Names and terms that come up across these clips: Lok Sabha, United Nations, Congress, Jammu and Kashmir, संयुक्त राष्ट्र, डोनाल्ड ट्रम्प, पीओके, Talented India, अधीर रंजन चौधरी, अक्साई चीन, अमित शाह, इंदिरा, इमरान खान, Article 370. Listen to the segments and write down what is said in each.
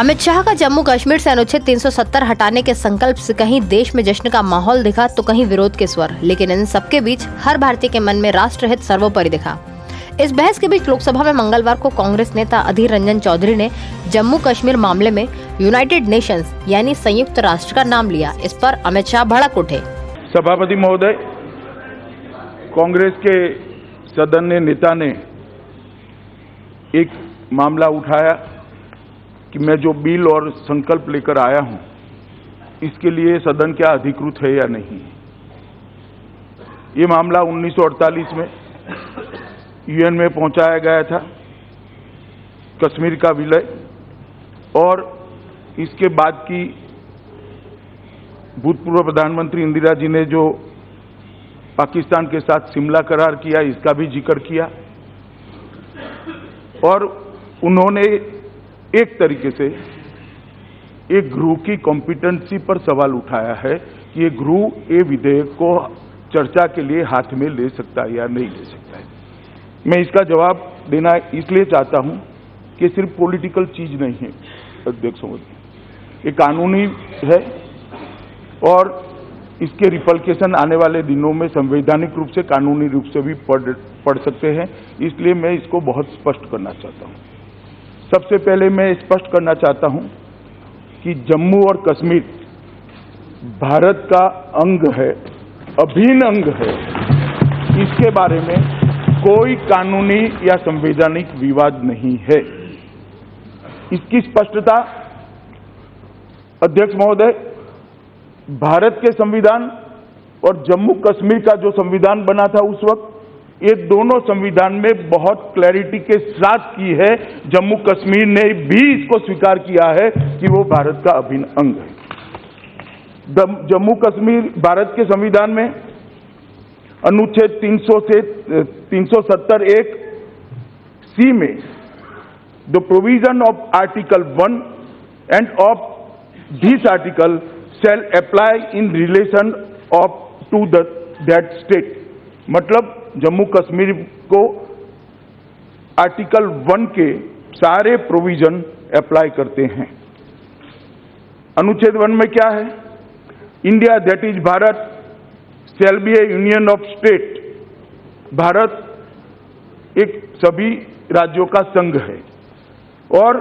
अमित शाह का जम्मू कश्मीर से अनुच्छेद 370 हटाने के संकल्प से कहीं देश में जश्न का माहौल दिखा तो कहीं विरोध के स्वर, लेकिन इन सबके बीच हर भारतीय के मन में राष्ट्रहित सर्वोपरि दिखा। इस बहस के बीच लोकसभा में मंगलवार को कांग्रेस नेता अधीर रंजन चौधरी ने जम्मू कश्मीर मामले में यूनाइटेड नेशंस यानी संयुक्त राष्ट्र का नाम लिया। इस पर अमित शाह भड़क उठे। सभापति महोदय, कांग्रेस के सदन नेता ने एक मामला उठाया कि मैं जो बिल और संकल्प लेकर आया हूं, इसके लिए सदन क्या अधिकृत है या नहीं। ये मामला 1948 में यूएन में पहुंचाया गया था, कश्मीर का विलय और इसके बाद की भूतपूर्व प्रधानमंत्री इंदिरा जी ने जो पाकिस्तान के साथ शिमला करार किया, इसका भी जिक्र किया और उन्होंने एक तरीके से एक गृह की कॉम्पिटेंसी पर सवाल उठाया है कि ये गृह ये विधेयक को चर्चा के लिए हाथ में ले सकता है या नहीं ले सकता है। मैं इसका जवाब देना इसलिए चाहता हूं कि सिर्फ पॉलिटिकल चीज नहीं है अध्यक्ष महोदय, ये कानूनी है और इसके रिपल्केशन आने वाले दिनों में संवैधानिक रूप से कानूनी रूप से भी पढ़ सकते हैं, इसलिए मैं इसको बहुत स्पष्ट करना चाहता हूं। सबसे पहले मैं स्पष्ट करना चाहता हूं कि जम्मू और कश्मीर भारत का अंग है, अभिन्न अंग है। इसके बारे में कोई कानूनी या संवैधानिक विवाद नहीं है। इसकी स्पष्टता अध्यक्ष महोदय, भारत के संविधान और जम्मू कश्मीर का जो संविधान बना था उस वक्त, ये दोनों संविधान में बहुत क्लैरिटी के साथ की है। जम्मू कश्मीर ने भी इसको स्वीकार किया है कि वो भारत का अभिन्न अंग है। जम्मू कश्मीर भारत के संविधान में अनुच्छेद 370(1) C में the provision of Article 1 and of this article shall apply in relation of to that state, मतलब जम्मू कश्मीर को Article 1 के सारे प्रोविजन अप्लाई करते हैं। अनुच्छेद 1 में क्या है, India that is Bharat shall be a union of state, Bharat एक सभी राज्यों का संघ है और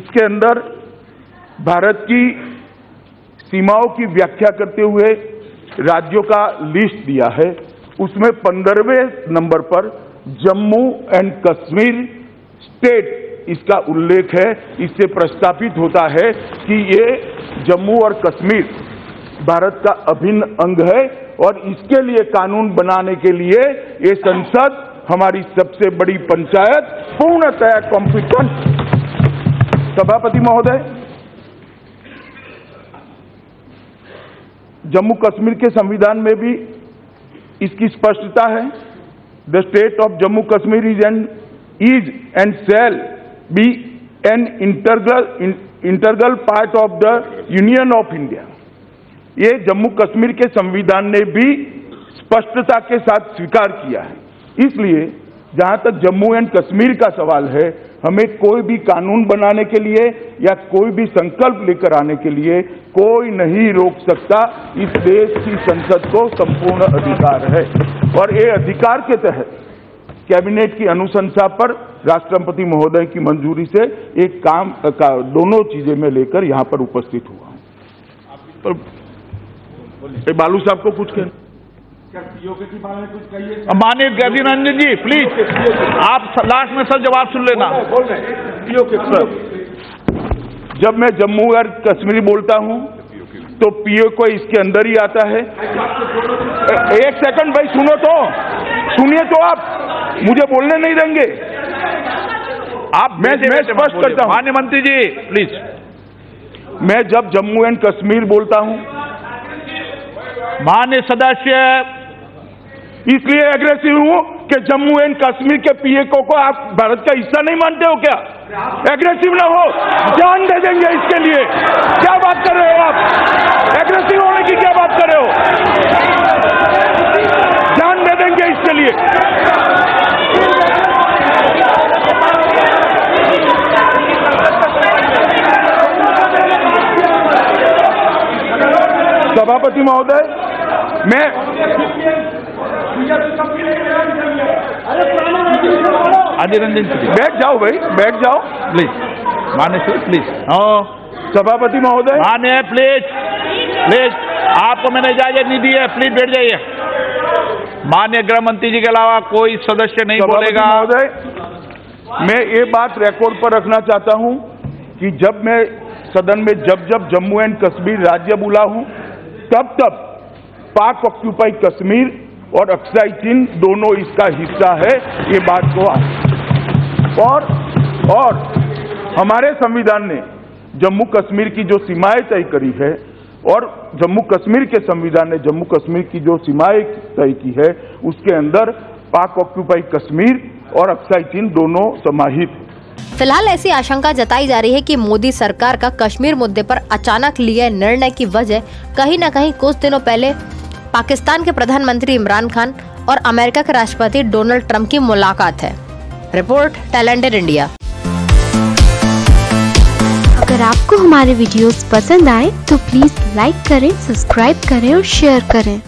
इसके अंदर भारत की सीमाओं की व्याख्या करते हुए राज्यों का लिस्ट दिया है। उसमें 15वें नंबर पर जम्मू एंड कश्मीर स्टेट इसका उल्लेख है। इससे प्रस्तावित होता है कि ये जम्मू और कश्मीर भारत का अभिन्न अंग है और इसके लिए कानून बनाने के लिए ये संसद, हमारी सबसे बड़ी पंचायत, पूर्णतया कॉम्पिटेंट। सभापति महोदय, जम्मू कश्मीर के संविधान में भी इसकी स्पष्टता है। The state of Jammu Kashmir is and shall be an integral part of the union of India. ये जम्मू कश्मीर के संविधान ने भी स्पष्टता के साथ स्वीकार किया है। इसलिए जहां तक जम्मू एंड कश्मीर का सवाल है, हमें कोई भी कानून बनाने के लिए या कोई भी संकल्प लेकर आने के लिए कोई नहीं रोक सकता। इस देश की संसद को संपूर्ण अधिकार है और ये अधिकार के तहत कैबिनेट की अनुशंसा पर राष्ट्रपति महोदय की मंजूरी से एक काम दोनों चीजें में लेकर यहां पर उपस्थित हुआ हूं। बालू साहब को कुछ कहें, कुछ कहिए। माननीय अधीर रंजन जी, प्लीज आप लास्ट में सर जवाब सुन लेना। जब मैं जम्मू और कश्मीर बोलता हूं तो पीओके इसके अंदर ही आता है। एक सेकंड भाई, सुनो तो, सुनिए तो, आप मुझे बोलने नहीं देंगे। आप मैं स्पष्ट करता हूं माननीय मंत्री जी, प्लीज। मैं जब जम्मू एंड कश्मीर बोलता हूं, मान्य सदस्य, इसलिए एग्रेसिव हूं कि जम्मू एंड कश्मीर के पीएको को आप भारत का हिस्सा नहीं मानते हो क्या? एग्रेसिव ना हो, जान दे देंगे इसके लिए। क्या बात कर रहे हो आप, एग्रेसिव होने की क्या बात कर रहे हो? जान दे देंगे इसके लिए। सभापति महोदय, मैं अधीर रंजन चौधरी, बैठ जाओ भाई, बैठ जाओ प्लीज, माने सर प्लीज। हाँ सभापति महोदय, माने प्लीज प्लीज, आपको मैंने इजाजत नहीं दी है, प्लीज बैठ जाइए। माननीय गृह मंत्री जी के अलावा कोई सदस्य नहीं बोलेगा। महोदय, मैं ये बात रिकॉर्ड पर रखना चाहता हूं कि जब मैं सदन में जब जम्मू एंड कश्मीर राज्य बोला हूं, तब पाक ऑक्यूपाई कश्मीर और अक्साई चीन दोनों इसका हिस्सा है, ये बात को आज और हमारे संविधान ने जम्मू कश्मीर की जो सीमाएं तय करी है और जम्मू कश्मीर के संविधान ने जम्मू कश्मीर की जो सीमाएं तय की है, उसके अंदर पाक ऑक्यूपाई कश्मीर और अक्साई चीन दोनों समाहित। फिलहाल ऐसी आशंका जताई जा रही है कि मोदी सरकार का कश्मीर मुद्दे पर अचानक लिए निर्णय की वजह कहीं न कहीं कुछ दिनों पहले पाकिस्तान के प्रधानमंत्री इमरान खान और अमेरिका के राष्ट्रपति डोनाल्ड ट्रम्प की मुलाकात है। Report talented India. अगर आपको हमारे वीडियोस पसंद आए तो प्लीज लाइक करें, सब्सक्राइब करें और शेयर करें।